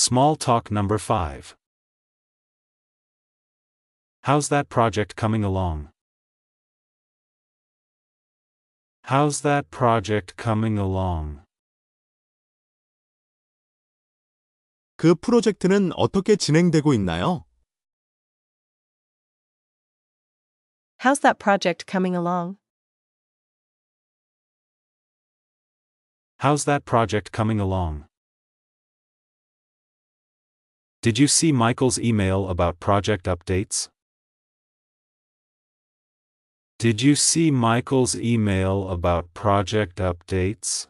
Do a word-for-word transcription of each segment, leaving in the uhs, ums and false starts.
Small talk number five. How's that project coming along? How's that project coming along? 그 프로젝트는 어떻게 진행되고 있나요? How's that project coming along? How's that project coming along? Did you see Michael's email about project updates? Did you see Michael's email about project updates?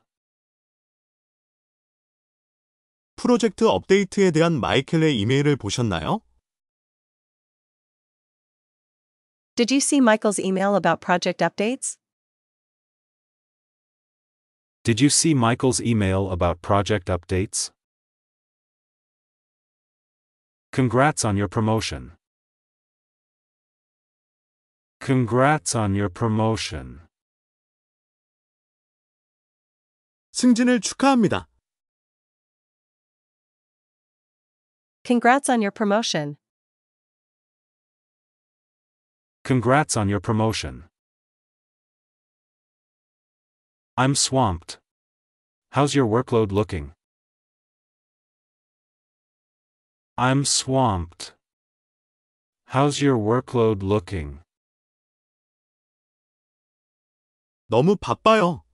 프로젝트 업데이트에 대한 마이클의 이메일을 보셨나요? Did you see Michael's email about project updates? Did you see Michael's email about project updates? Congrats on your promotion. Congrats on your promotion. 승진을 축하합니다. Congrats on your promotion. Congrats on your promotion. I'm swamped. How's your workload looking? I'm swamped. How's your workload looking? 너무 바빠요.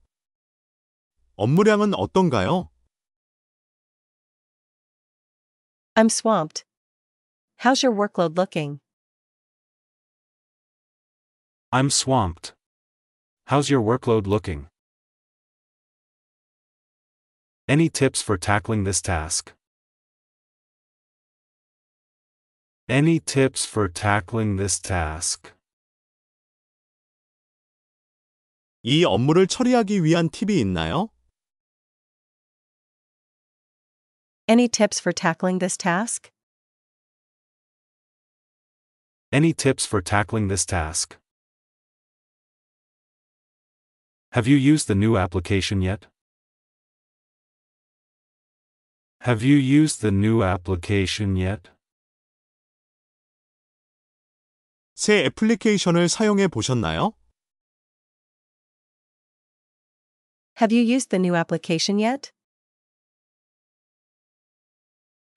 업무량은 어떤가요? I'm swamped. How's your workload looking? I'm swamped. How's your workload looking? Any tips for tackling this task? Any tips for tackling this task? 이 업무를 처리하기 위한 팁이 있나요? Any tips for tackling this task? Any tips for tackling this task? Have you used the new application yet? Have you used the new application yet? 새 애플리케이션을 사용해 보셨나요? Have you used the new application yet?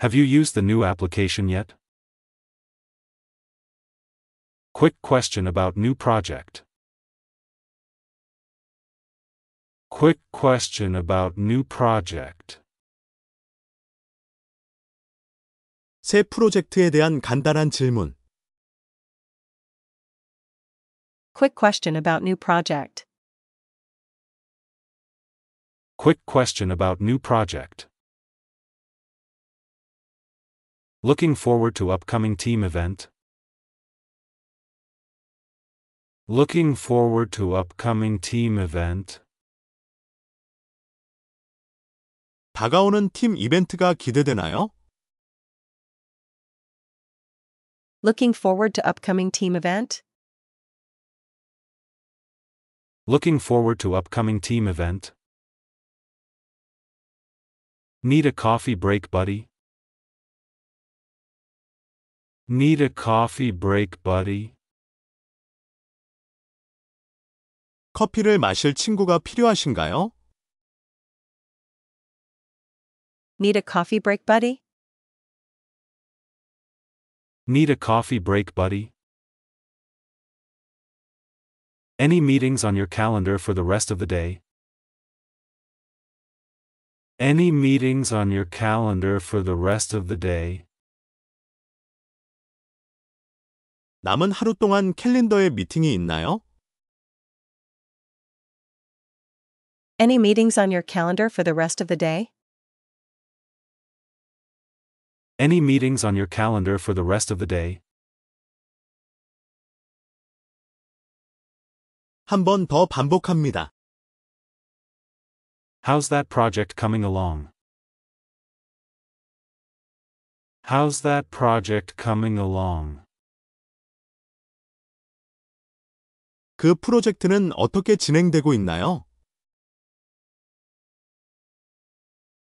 Have you used the new application yet? Quick question about new project. Quick question about new project. 새 프로젝트에 대한 간단한 질문. Quick question about new project. Quick question about new project. Looking forward to upcoming team event. Looking forward to upcoming team event. 다가오는 팀 이벤트가 기대되나요? Looking forward to upcoming team event. Looking forward to upcoming team event. Need a coffee break, buddy? Need a coffee break, buddy? 커피를 마실 친구가 필요하신가요? Need a coffee break, buddy? Need a coffee break, buddy? Any meetings on your calendar for the rest of the day? Any meetings on your calendar for the rest of the day? 남은 하루 동안 캘린더에 미팅이 있나요? Any meetings on your calendar for the rest of the day? Any meetings on your calendar for the rest of the day? 한 번 더 반복합니다. How's that project coming along? How's that project coming along? 그 프로젝트는 어떻게 진행되고 있나요?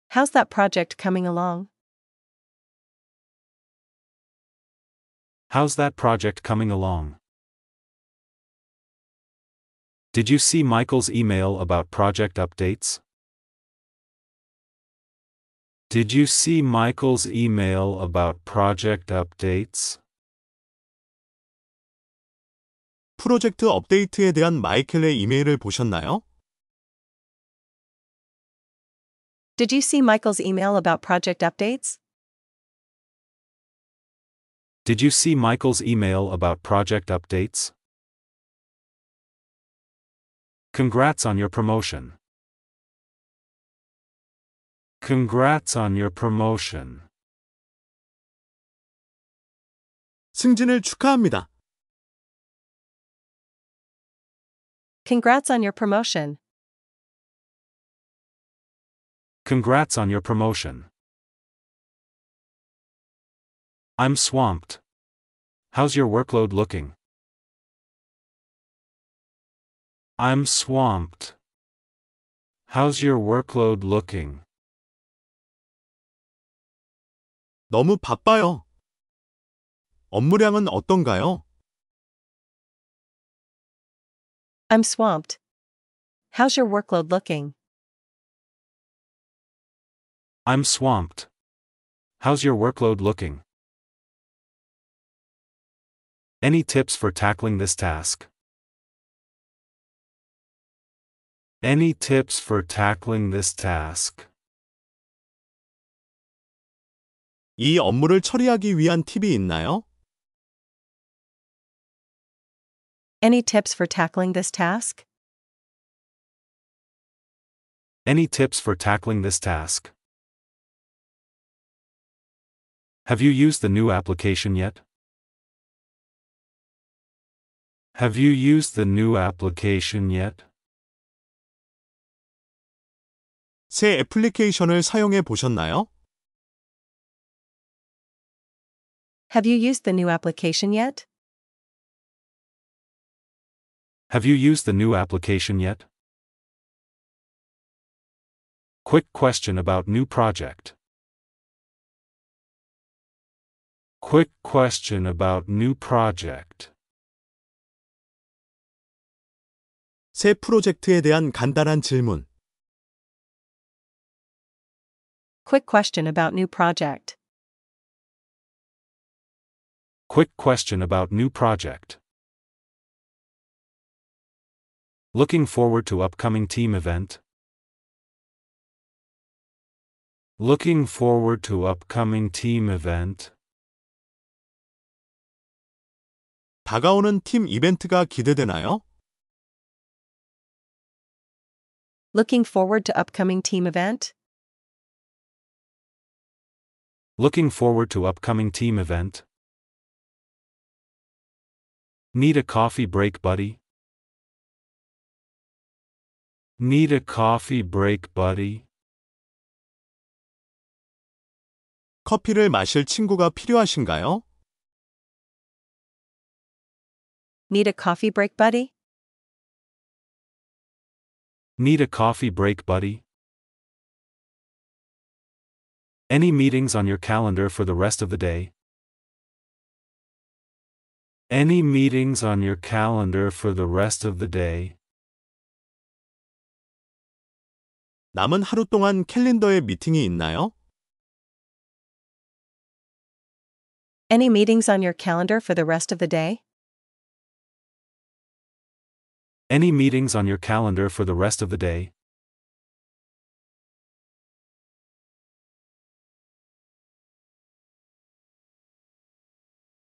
How's that project coming along? How's that project coming along? Did you see Michael's email about project updates? Did you see Michael's email about project updates? 프로젝트 업데이트에 대한 마이클의 이메일을 보셨나요? Did you see Michael's email about project updates? Did you see Michael's email about project updates? Congrats on your promotion. Congrats on your promotion. 승진을 축하합니다. Congrats on your promotion. Congrats on your promotion. I'm swamped. How's your workload looking? I'm swamped. How's your workload looking? 너무 바빠요. 업무량은 어떤가요? I'm swamped. How's your workload looking? I'm swamped. How's your workload looking? Any tips for tackling this task? Any tips for tackling this task? 이 업무를 처리하기 위한 팁이 있나요? Any tips for tackling this task? Any tips for tackling this task? Have you used the new application yet? Have you used the new application yet? 새 애플리케이션을 사용해 보셨나요? Have you used the new application yet? Have you used the new application yet? Quick question about new project. Quick question about new project. 새 프로젝트에 대한 간단한 질문. Quick question about new project. Quick question about new project. Looking forward to upcoming team event. Looking forward to upcoming team event. 다가오는 팀 이벤트가 기대되나요? Looking forward to upcoming team event. Looking forward to upcoming team event. Need a coffee break, buddy? Need a coffee break, buddy? 커피를 마실 친구가 필요하신가요? Need a coffee break, buddy? Need a coffee break, buddy? Any meetings on your calendar for the rest of the day? Any meetings on your calendar for the rest of the day? 남은 하루 동안 캘린더에 미팅이 있나요? Any meetings on your calendar for the rest of the day? Any meetings on your calendar for the rest of the day?